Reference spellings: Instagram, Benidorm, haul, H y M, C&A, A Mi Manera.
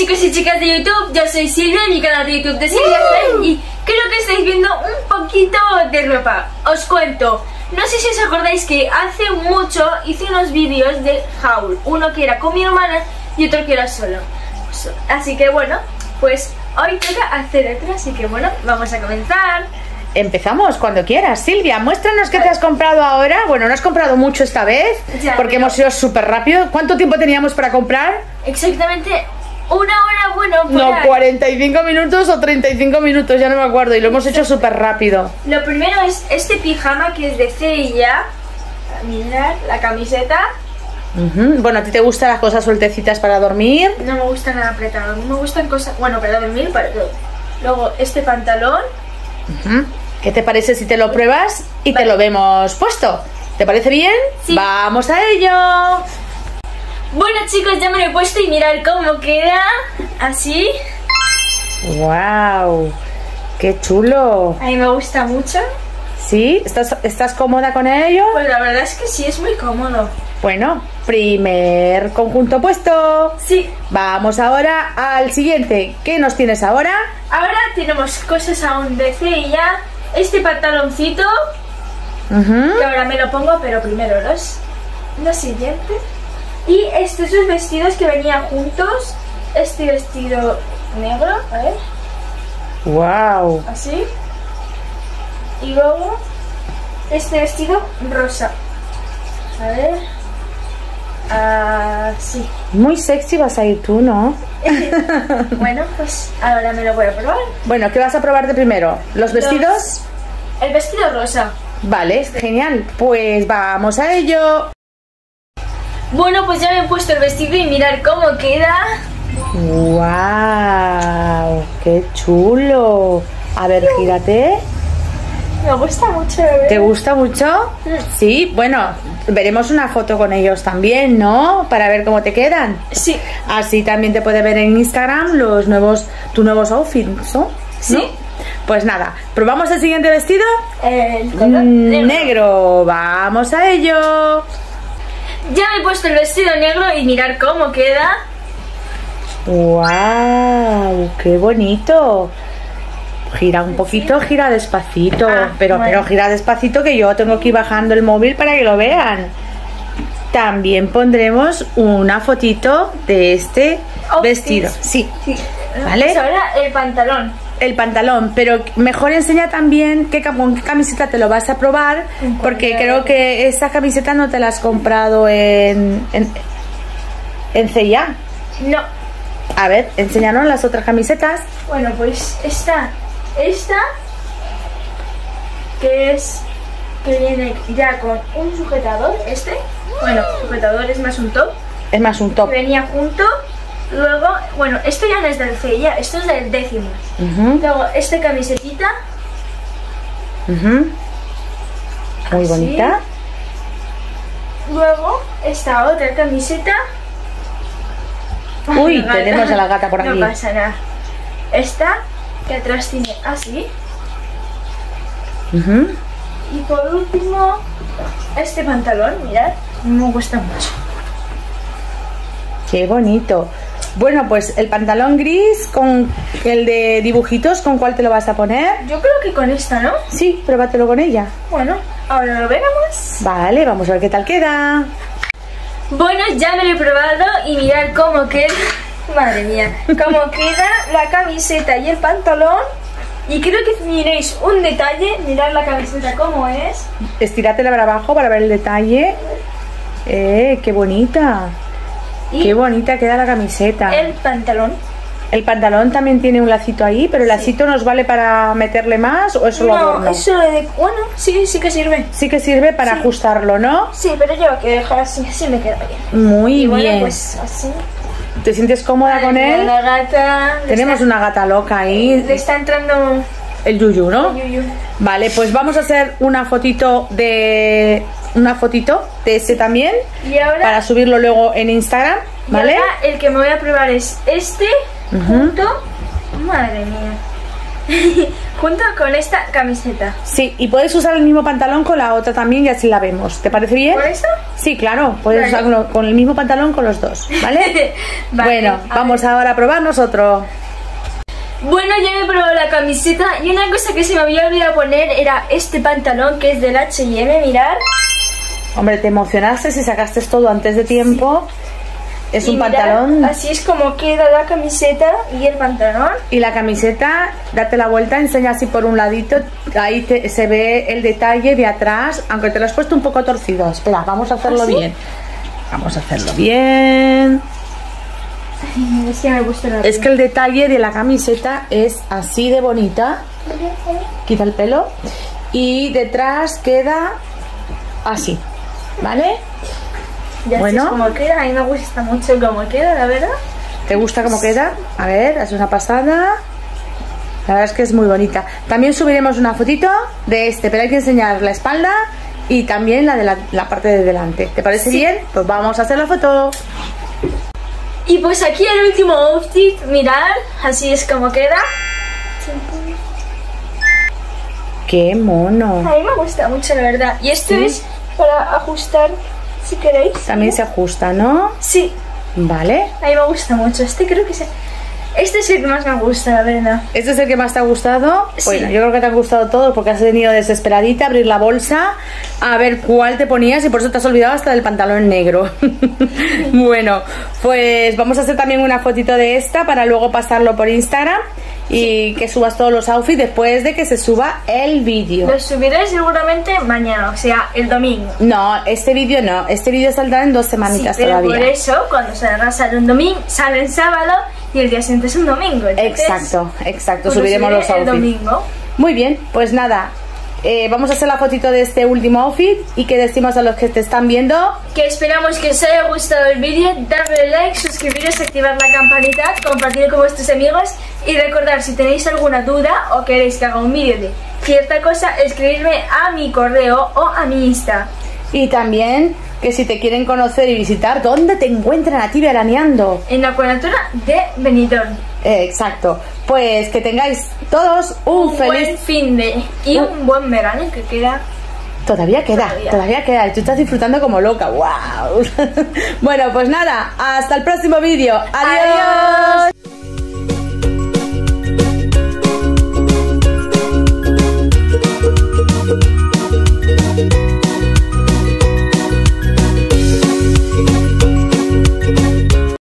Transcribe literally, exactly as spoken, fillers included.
chicos y chicas de YouTube, yo soy Silvia, mi canal de YouTube de Silvia uh. y creo que estáis viendo un poquito de ropa. Os cuento, no sé si os acordáis que hace mucho hice unos vídeos de haul, uno que era con mi hermana y otro que era solo. Así que bueno, pues hoy toca hacer otro, así que bueno, vamos a comenzar. Empezamos cuando quieras, Silvia. Muéstranos qué te has comprado ahora. Bueno, no has comprado mucho esta vez ya, porque pero... hemos ido súper rápido. ¿Cuánto tiempo teníamos para comprar? Exactamente una hora, bueno, para... No, cuarenta y cinco minutos o treinta y cinco minutos, ya no me acuerdo. Y lo hemos hecho súper rápido. Lo primero es este pijama que es de C y A. Mirad la camiseta. Uh-huh. Bueno, ¿a ti te gustan las cosas sueltecitas para dormir? No me gusta nada apretado. No me gustan cosas... Bueno, para dormir, para todo. Luego este pantalón. Uh-huh. ¿Qué te parece si te lo pruebas y vale, te lo vemos puesto? ¿Te parece bien? Sí. ¡Vamos a ello! Bueno chicos, ya me lo he puesto y mirad cómo queda. Así. ¡Wow! ¡Qué chulo! A mí me gusta mucho. ¿Sí? ¿Estás, estás cómoda con ello? Pues la verdad es que sí, es muy cómodo. Bueno, primer conjunto puesto. Sí. Vamos ahora al siguiente. ¿Qué nos tienes ahora? Ahora tenemos cosas aún de C y A. Este pantaloncito, uh-huh, que ahora me lo pongo, pero primero los, los siguientes. Y estos dos vestidos que venían juntos. Este vestido negro, a ver. Wow. Así. Y luego este vestido rosa. A ver. Ah, sí. Muy sexy vas a ir tú, ¿no? Bueno, pues ahora me lo voy a probar. Bueno, ¿qué vas a probar de primero? ¿Los vestidos? Los... El vestido rosa. Vale, este. Genial. Pues vamos a ello. Bueno, pues ya me he puesto el vestido y mirad cómo queda. ¡Wow! ¡Qué chulo! A ver, gírate. Me gusta mucho. ¿eh? ¿Te gusta mucho? Sí, bueno, veremos una foto con ellos también, ¿no? Para ver cómo te quedan. Sí. Así también te puede ver en Instagram los nuevos, tus nuevos outfits, ¿no? Sí. ¿No? Pues nada, ¿probamos el siguiente vestido? El color negro. negro. Vamos a ello. Ya me he puesto el vestido negro y mirar cómo queda. ¡Wow! ¡Qué bonito! Gira un poquito, gira despacito, ah, pero, bueno. pero gira despacito que yo tengo que ir bajando el móvil para que lo vean. También pondremos una fotito de este oh, vestido. Sí, sí. ¿Vale? Pues ahora el pantalón. El pantalón, pero mejor enseña también qué, con qué camiseta te lo vas a probar, porque creo que esa camiseta no te la has comprado en, en, en C y A. No. A ver, enséñanos las otras camisetas. Bueno, pues esta... Esta, que es, que viene ya con un sujetador, este, bueno, sujetador es más un top. Es más un top. Venía junto, luego, bueno, esto ya no es del C y A, esto es del décimo. Uh-huh. Luego, esta camisetita. Uh-huh. Muy así. bonita. Luego, esta otra camiseta. Uy, la gata. Tenemos a la gata por aquí. No pasa nada. Esta. Que atrás tiene así. Uh-huh. Y por último, este pantalón, mirad, me gusta mucho. Qué bonito. Bueno, pues el pantalón gris con el de dibujitos, ¿con cuál te lo vas a poner? Yo creo que con esta, ¿no? Sí, pruébatelo con ella. Bueno, ahora lo veremos. Vale, vamos a ver qué tal queda. Bueno, ya me lo he probado y mirad cómo queda. Madre mía, como queda la camiseta y el pantalón. Y creo que miréis un detalle. Mirad la camiseta cómo es. Estiratela para abajo para ver el detalle. Eh, qué bonita. Y qué bonita queda la camiseta. El pantalón. El pantalón también tiene un lacito ahí, pero el lacito sí. nos vale para meterle más o eso no, lo adorno. Eso de, bueno, sí, sí que sirve. Sí que sirve para sí. ajustarlo, ¿no? Sí, pero yo que dejar así, así me queda bien. Muy y bien. Bueno, pues así. ¿Te sientes cómoda Ay, con él? La gata. Tenemos está, una gata loca ahí. Le está entrando el yuyu, ¿no? El yuyu. Vale, pues vamos a hacer una fotito de una fotito de ese también y ahora, para subirlo luego en Instagram, ¿vale? Y ahora el que me voy a probar es este. Uh-huh. Punto. Madre mía. junto con esta camiseta. Sí, y puedes usar el mismo pantalón con la otra también y así la vemos. ¿Te parece bien? ¿Por eso? Sí, claro, puedes vale. usarlo con el mismo pantalón con los dos, ¿vale? Vale, bueno, a vamos ver. ahora a probar nosotros. Bueno, ya me he probado la camiseta y una cosa que se me había olvidado poner era este pantalón que es del H y M, mirad. Hombre, te emocionaste si sacaste todo antes de tiempo. Sí. Es y un mirad, pantalón. Así es como queda la camiseta y el pantalón. Y la camiseta, date la vuelta, enseña así por un ladito. Ahí te, se ve el detalle de atrás, aunque te lo has puesto un poco torcido. Espera, vamos a hacerlo ¿Así? bien. Vamos a hacerlo bien. Ay, es, que me gusta la es que el detalle de la camiseta es así de bonita. Quita el pelo. Y detrás queda así, ¿vale? Ya bueno, así es como queda. A mí me gusta mucho cómo queda, la verdad. ¿Te gusta cómo queda? A ver, es una pasada. La verdad es que es muy bonita. También subiremos una fotito de este, pero hay que enseñar la espalda y también la de la, la parte de delante. ¿Te parece sí. bien? Pues vamos a hacer la foto. Y pues aquí el último outfit, mirad, así es como queda. ¡Qué mono! A mí me gusta mucho, la verdad. Y esto ¿Sí? es para ajustar, si queréis. También ¿sí? se ajusta, ¿no? Sí. Vale. A mí me gusta mucho. Este creo que es el... Este es el que más me gusta, la verdad. ¿Este es el que más te ha gustado? Sí. Bueno, yo creo que te ha gustado todo porque has venido desesperadita a abrir la bolsa a ver cuál te ponías y por eso te has olvidado hasta del pantalón negro. Bueno, pues vamos a hacer también una fotito de esta para luego pasarlo por Instagram. Y que subas todos los outfits después de que se suba el vídeo. Lo subiré seguramente mañana, o sea, el domingo. No, este vídeo no, este vídeo saldrá en dos semanitas sí, pero todavía. Por eso, cuando saldrá sale un domingo, sale el sábado y el día siguiente es un domingo. Entonces, exacto, exacto, pues subiremos lo los outfits. El domingo. Muy bien, pues nada, eh, vamos a hacer la fotito de este último outfit y que decimos a los que te están viendo. Que esperamos que os haya gustado el vídeo, darle like, suscribiros, activar la campanita, compartir con vuestros amigos. Y recordad, si tenéis alguna duda o queréis que haga un vídeo de cierta cosa, escribirme a mi correo o a mi Insta. Y también que si te quieren conocer y visitar, ¿dónde te encuentran a ti veraneando? En la cuadratura de Benidorm. Eh, exacto. Pues que tengáis todos un, un feliz... buen fin de... y un... un buen verano que queda... Todavía queda, todavía, todavía queda. Y tú estás disfrutando como loca. ¡Wow! Bueno, pues nada, hasta el próximo vídeo. ¡Adiós! ¡Adiós!